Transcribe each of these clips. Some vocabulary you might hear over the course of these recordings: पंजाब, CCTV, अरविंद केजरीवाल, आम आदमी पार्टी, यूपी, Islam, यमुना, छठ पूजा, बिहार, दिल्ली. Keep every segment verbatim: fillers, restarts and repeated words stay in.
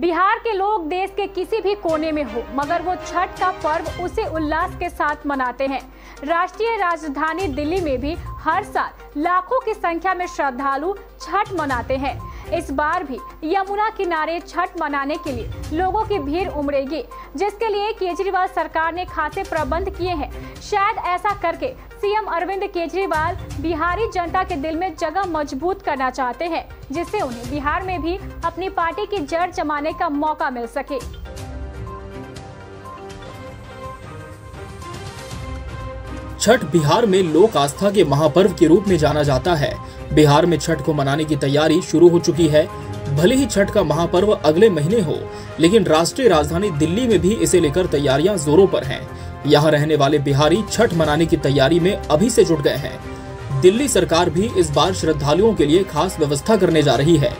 बिहार के लोग देश के किसी भी कोने में हो मगर वो छठ का पर्व उसे उल्लास के साथ मनाते हैं। राष्ट्रीय राजधानी दिल्ली में भी हर साल लाखों की संख्या में श्रद्धालु छठ मनाते हैं। इस बार भी यमुना किनारे छठ मनाने के लिए लोगों की भीड़ उमड़ेगी, जिसके लिए केजरीवाल सरकार ने खासे प्रबंध किए हैं। शायद ऐसा करके सीएम अरविंद केजरीवाल बिहारी जनता के दिल में जगह मजबूत करना चाहते हैं, जिससे उन्हें बिहार में भी अपनी पार्टी की जड़ जमाने का मौका मिल सके। छठ बिहार में लोक आस्था के महापर्व के रूप में जाना जाता है। बिहार में छठ को मनाने की तैयारी शुरू हो चुकी है। भले ही छठ का महापर्व अगले महीने हो, लेकिन राष्ट्रीय राजधानी दिल्ली में भी इसे लेकर तैयारियां जोरों पर हैं। यहां रहने वाले बिहारी छठ मनाने की तैयारी में अभी से जुट गए हैं। दिल्ली सरकार भी इस बार श्रद्धालुओं के लिए खास व्यवस्था करने जा रही है।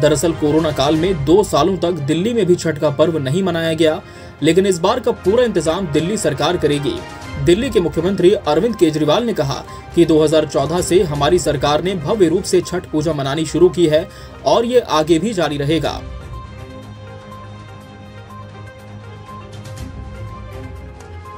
दरअसल कोरोना काल में दो सालों तक दिल्ली में भी छठ का पर्व नहीं मनाया गया, लेकिन इस बार का पूरा इंतजाम दिल्ली सरकार करेगी। दिल्ली के मुख्यमंत्री अरविंद केजरीवाल ने कहा कि दो हज़ार चौदह से हमारी सरकार ने भव्य रूप से छठ पूजा मनानी शुरू की है और ये आगे भी जारी रहेगा।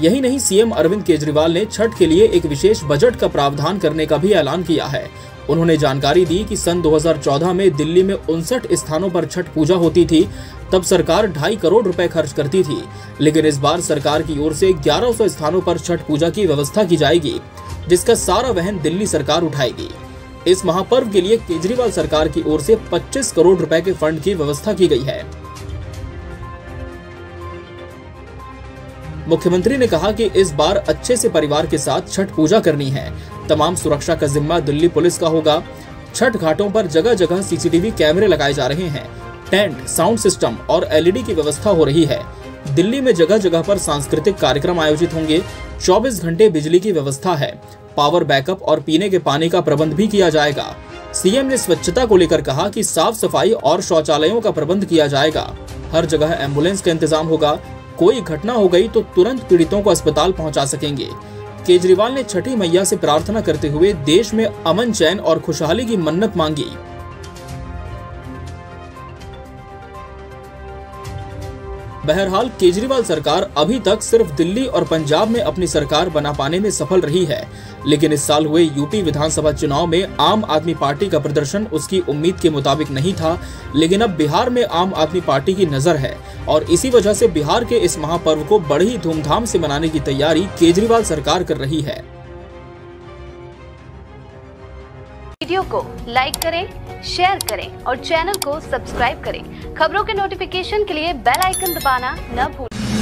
यही नहीं, सीएम अरविंद केजरीवाल ने छठ के लिए एक विशेष बजट का प्रावधान करने का भी ऐलान किया है। उन्होंने जानकारी दी कि सन दो हज़ार चौदह में दिल्ली में उनसठ स्थानों पर छठ पूजा होती थी। तब सरकार ढाई करोड़ रुपए खर्च करती थी, लेकिन इस बार सरकार की ओर से ग्यारह सौ स्थानों पर छठ पूजा की व्यवस्था की जाएगी, जिसका सारा वहन दिल्ली सरकार उठाएगी। इस महापर्व के लिए केजरीवाल सरकार की ओर से पच्चीस करोड़ रुपए के फंड की व्यवस्था की गई है। मुख्यमंत्री ने कहा कि इस बार अच्छे से परिवार के साथ छठ पूजा करनी है। तमाम सुरक्षा का जिम्मा दिल्ली पुलिस का होगा। छठ घाटों पर जगह जगह सीसीटीवी कैमरे लगाए जा रहे हैं। टेंट, साउंड सिस्टम और एलईडी की व्यवस्था हो रही है। दिल्ली में जगह जगह पर सांस्कृतिक कार्यक्रम आयोजित होंगे। चौबीस घंटे बिजली की व्यवस्था है। पावर बैकअप और पीने के पानी का प्रबंध भी किया जाएगा। सीएम ने स्वच्छता को लेकर कहा कि साफ सफाई और शौचालयों का प्रबंध किया जाएगा। हर जगह एम्बुलेंस का इंतजाम होगा। कोई घटना हो गई तो तुरंत पीड़ितों को अस्पताल पहुंचा सकेंगे। केजरीवाल ने छठी मैया से प्रार्थना करते हुए देश में अमन, चैन और खुशहाली की मन्नत मांगी। बहरहाल केजरीवाल सरकार अभी तक सिर्फ दिल्ली और पंजाब में अपनी सरकार बना पाने में सफल रही है, लेकिन इस साल हुए यूपी विधानसभा चुनाव में आम आदमी पार्टी का प्रदर्शन उसकी उम्मीद के मुताबिक नहीं था। लेकिन अब बिहार में आम आदमी पार्टी की नजर है और इसी वजह से बिहार के इस महापर्व को बड़ी ही धूमधाम से मनाने की तैयारी केजरीवाल सरकार कर रही है। वीडियो को लाइक करें, शेयर करें और चैनल को सब्सक्राइब करें। खबरों के नोटिफिकेशन के लिए बेल आइकन दबाना न भूलें।